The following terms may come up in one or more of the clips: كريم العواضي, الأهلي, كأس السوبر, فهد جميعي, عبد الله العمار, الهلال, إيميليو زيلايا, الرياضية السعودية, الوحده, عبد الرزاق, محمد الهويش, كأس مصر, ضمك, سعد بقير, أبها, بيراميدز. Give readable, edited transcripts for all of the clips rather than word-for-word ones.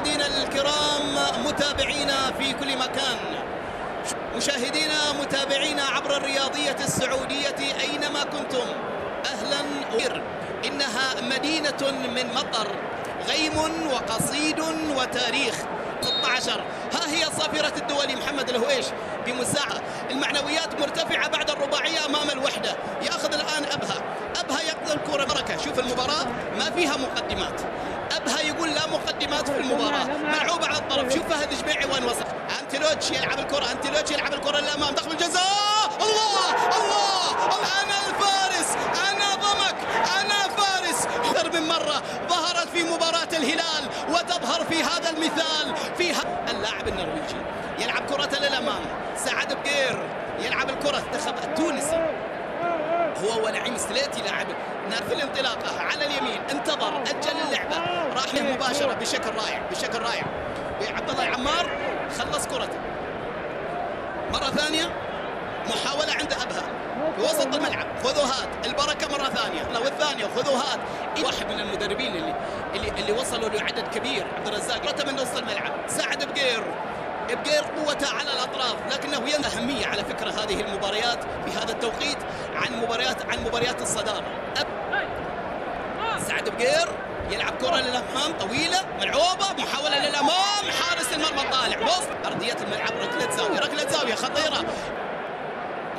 مشاهدينا الكرام، متابعينا في كل مكان، مشاهدينا متابعينا عبر الرياضية السعودية أينما كنتم، أهلا. إنها مدينة من مطر، غيم وقصيد وتاريخ. 16 ها هي صافرة الدولي محمد الهويش بمساعدة. المعنويات مرتفعة بعد الرباعية أمام الوحده. يأخذ الآن أبها يقضي الكرة بركة. شوف المباراة ما فيها مقدمات، أبها يقول لا مقدمات في المباراة، ملعوبة على الطرف. شوف فهد جميعي وين وصل. أنتلوتش يلعب الكرة، أنتلوتش يلعب الكرة للأمام، دخل الجزاء. الله الله أنا الفارس، أنا ضمك، أنا فارس. أكثر من مرة ظهرت في مباراة الهلال وتظهر في هذا المثال. اللاعب النرويجي يلعب كرة للأمام، سعد بقير يلعب الكرة، التخب التونسي هو ونعيم سليتي لاعب نافذ الانطلاقة على اليمين، انتظر، أجل اللعبة، راح له مباشرة بشكل رائع، بشكل رائع. عبد الله العمار خلص كرته. مرة ثانية محاولة عند أبها في وسط الملعب، خذوا هات البركة مرة ثانية، لو الثانية خذوا هات. واحد من المدربين اللي وصلوا لعدد كبير، عبد الرزاق، رته من نص الملعب، ساعد بقير قوته على الأطراف، لكنه ينهى أهمية على فكرة هذه المباريات في هذا التوقيت عن مباريات الصدارة. سعد بقير يلعب كرة للأمام طويلة، ملعوبة، محاولة للأمام، حارس المرمى طالع وسط أرضية الملعب، ركلة زاوية خطيرة.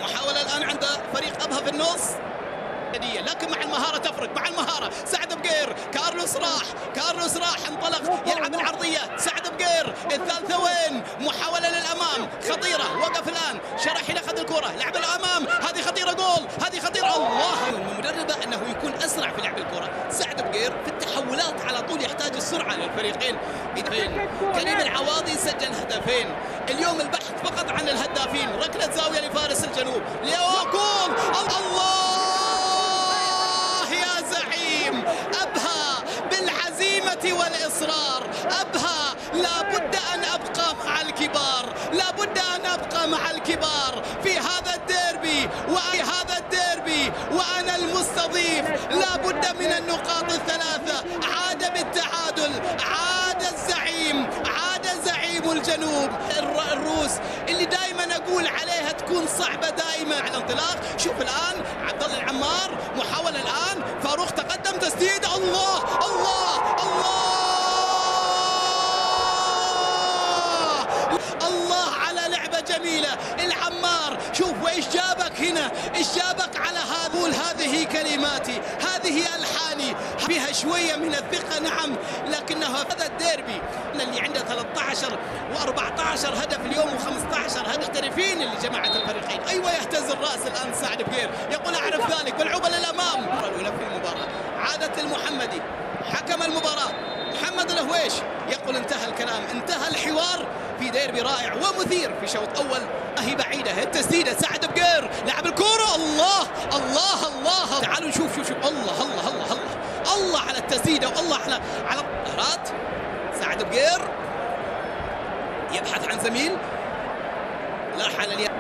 محاولة الآن عند فريق أبها في النص، لكن مع المهارة تفرق، مع المهارة. سعد بقير، كارلوس راح انطلق، يلعب العرضية، سعد بقير، الثالثة وين؟ محاولة للأمام خطيرة، وقف الآن، شرحي أخذ الكرة، لعب الأمام، هذه خطيرة جول، هذه خطيرة. الله، المدربة أنه يكون أسرع في لعب الكرة. سعد بقير في التحولات على طول يحتاج السرعة للفريقين. كريم العواضي سجل هدفين، اليوم البحث فقط عن الهدافين. ركلة زاوية لفارس الجنوب، ليوكول. الله يا زعيم أبها بالعزيمة والإصرار، أبها لابد أن أبقى مع الكبار، لابد أن أبقى مع الكبار في هذا الديربي، وفي هذا الديربي وأنا المستضيف، لابد من النقاط الثلاثة. عاد بالتعادل، عاد الزعيم الجنوب. الروس اللي دائما أقول عليها تكون صعبة دائما على الانطلاق. شوف الآن عبد الله العمار، محاولة الآن، فاروق تقدم، تسديد. الله على لعبة جميلة. العمار شوف وإيش جابك هنا، إيش جابك على هذول. هذه كلماتي، هذه ألحاني، فيها شوية من الثقة نعم، لكنها هذا الديربي اللي عنده 13 و14 هدف اليوم و15 هدف محترفين اللي جماعة الفريقين. أيوة يهتز الرأس الآن سعد بقير، يقول أعرف ذلك، والعوبة للأمام. الأولى في المباراة عادت للمحمدي، حكم المباراة محمد الهويش، يقول انتهى الكلام، انتهى الحوار في ديربي رائع ومثير في شوط أول. هي بعيدة التسديدة، سعد بقير لعب الكرة. الله تعالوا نشوف، شوف الله على التسديدة، والله على الطهرات. سعد بقير يبحث عن زميل، راح على اليد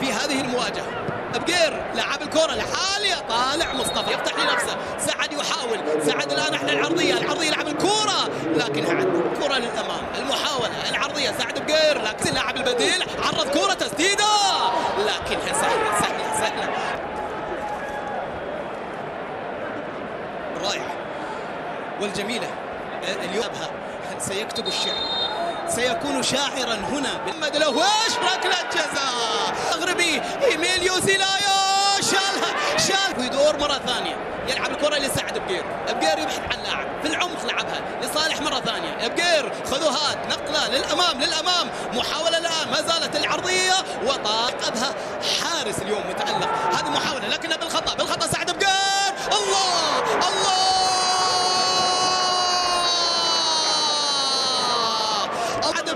في هذه المواجهة. بقير لعب الكرة لحالية، طالع مصطفى يفتح لنفسه، سعد يحاول، سعد الآن على العرضية لعب الكرة، لكنها عدت كرة للأمام. المحاولة العرضية، سعد بقير، لكن اللاعب البديل عرض كرة، تسديدة، لكنها سهلة رائعة والجميلة. اليوم سيكتب الشعر، سيكون شاعرا هنا. محمد الهويش، ركلة جزاء، مغربي إيميليو زيلايا، شالها ويدور مرة ثانية، يلعب الكرة لسعد بقير يبحث عن لاعب في العمق، لعبها لصالح مرة ثانية، بقير خذوا هات، نقلة للأمام، محاولة الآن، ما زالت العرضية وطاق أبها، حارس اليوم متألق. هذه محاولة لكنها بالخطأ سعد بقير. الله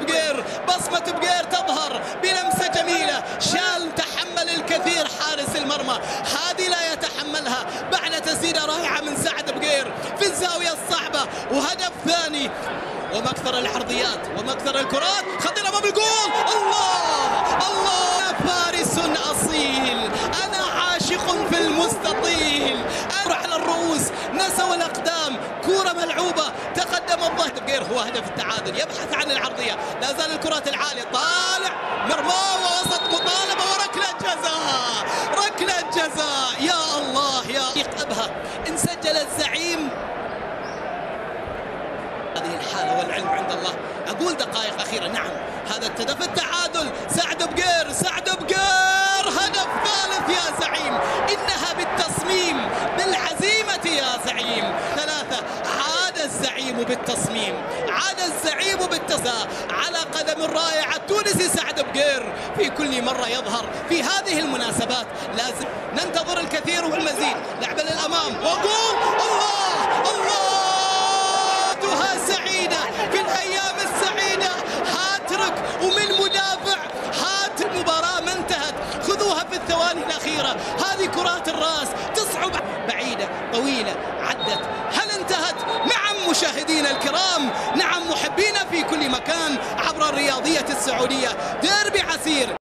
بقير، بصمة بقير تظهر بلمسة جميلة، شال، تحمل الكثير حارس المرمى، هذه لا يتحملها. بعد تسديدة رائعة من سعد بقير في الزاوية الصعبة، وهدف ثاني. وما أكثر العرضيات وما أكثر الكرات خطيرة أمام الجول. الله فارس أصيل، أنا عاشق في المستطيل، أروح على الرؤوس. نسوا الأقدام، كرة ملعوبة، تقدم الظهر بقير هو هدف التعادل، يبحث عن العرضية، لا زال الكرة العالية، طالع مرماه ووسط مطالبة وركلة جزاء، ركلة جزاء، يا الله يا أبها إن سجل الزعيم. هذه الحالة والعلم عند الله، أقول دقائق أخيرة، نعم هذا الهدف التعادل، سعد بقير، سعد بقير هدف ثالث يا زعيم، إنها بالتصميم، بالعزيمة يا زعيم، ثلاثة، عاد الزعيم بالتصميم، عاد الزعيم بالتصميم، على قدم الرائع التونسي سعد بقير، في كل مرة يظهر في هذه المناسبات، لازم ننتظر الكثير والمزيد، لعبة للأمام، وقوم، الله، الله، سعيدة في الأيام السعيدة، هاتريك ومن مدافع، هات المباراة ما انتهت، خذوها في الثواني الأخيرة، هذه كرات الرأس تصعب بعيدة طويلة عدت، هل انتهت؟ نعم مشاهدينا الكرام، نعم محبينا في كل مكان عبر الرياضية السعودية، ديربي عسير.